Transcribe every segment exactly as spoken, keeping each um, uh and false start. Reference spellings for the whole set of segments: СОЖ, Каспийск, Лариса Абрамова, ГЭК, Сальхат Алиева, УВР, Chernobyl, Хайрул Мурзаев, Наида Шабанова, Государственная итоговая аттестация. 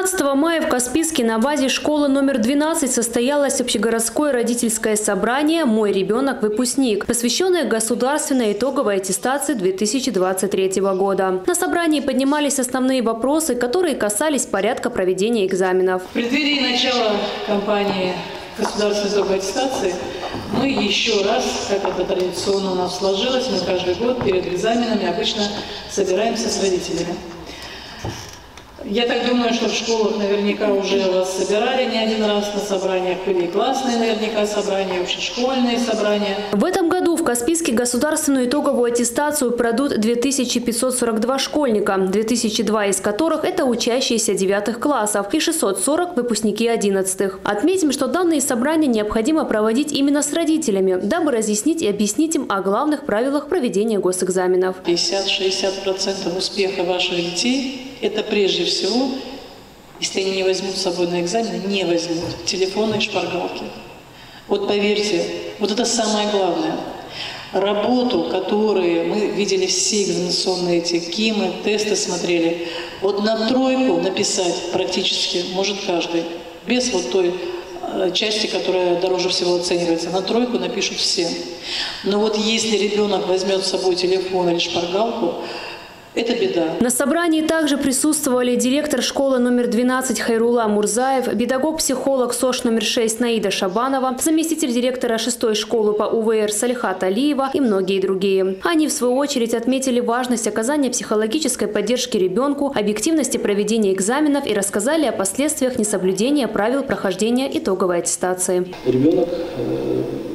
пятнадцатого мая в Каспийске на базе школы номер двенадцать состоялось общегородское родительское собрание «Мой ребенок – выпускник», посвященное государственной итоговой аттестации две тысячи двадцать третьего года. На собрании поднимались основные вопросы, которые касались порядка проведения экзаменов. В преддверии начала кампании государственной итоговой аттестации мы еще раз, как это традиционно у нас сложилось, мы каждый год перед экзаменами обычно собираемся с родителями. Я так думаю, что в школах наверняка уже вас собирали не один раз, на собраниях были классные наверняка собрания, общешкольные собрания. В этом году в Каспийске государственную итоговую аттестацию пройдут две тысячи пятьсот сорок два школьника, две тысячи два из которых это учащиеся девятых классов и шестьсот сорок выпускники одиннадцатых. Отметим, что данные собрания необходимо проводить именно с родителями, дабы разъяснить и объяснить им о главных правилах проведения госэкзаменов. пятьдесят-шестьдесят процентов успеха ваших детей – это прежде всего, если они не возьмут с собой на экзамен, не возьмут телефоны и шпаргалки. Вот поверьте, вот это самое главное. Работу, которую мы видели все экзаменационные эти кимы, тесты смотрели, вот на тройку написать практически может каждый, без вот той части, которая дороже всего оценивается. На тройку напишут все. Но вот если ребенок возьмет с собой телефон или шпаргалку, это беда. На собрании также присутствовали директор школы номер двенадцать Хайрула Мурзаев, педагог-психолог СОЖ номер шесть Наида Шабанова, заместитель директора шестой школы по УВР Сальхат Алиева и многие другие. Они, в свою очередь, отметили важность оказания психологической поддержки ребенку, объективности проведения экзаменов и рассказали о последствиях несоблюдения правил прохождения итоговой аттестации. Ребенок,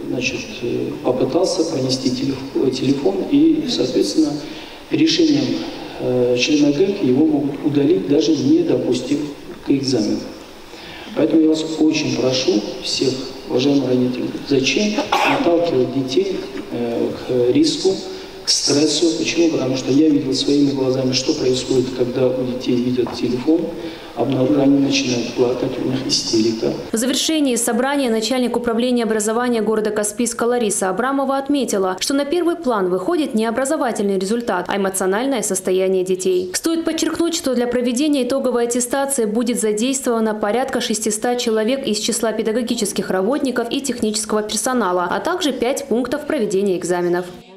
значит, попытался пронести телефон и, соответственно, решением э, члена ГЭК его могут удалить, даже не допустив к экзамену. Поэтому я вас очень прошу всех, уважаемые родители, зачем наталкивать детей э, к риску, к стрессу? Почему? Потому что я видел своими глазами, что происходит, когда у детей видят телефон, обнаружили, они начинают плакать, у них истерика. В завершении собрания начальник управления образования города Каспийска Лариса Абрамова отметила, что на первый план выходит не образовательный результат, а эмоциональное состояние детей. Стоит подчеркнуть, что для проведения итоговой аттестации будет задействовано порядка шестисот человек из числа педагогических работников и технического персонала, а также пять пунктов проведения экзаменов.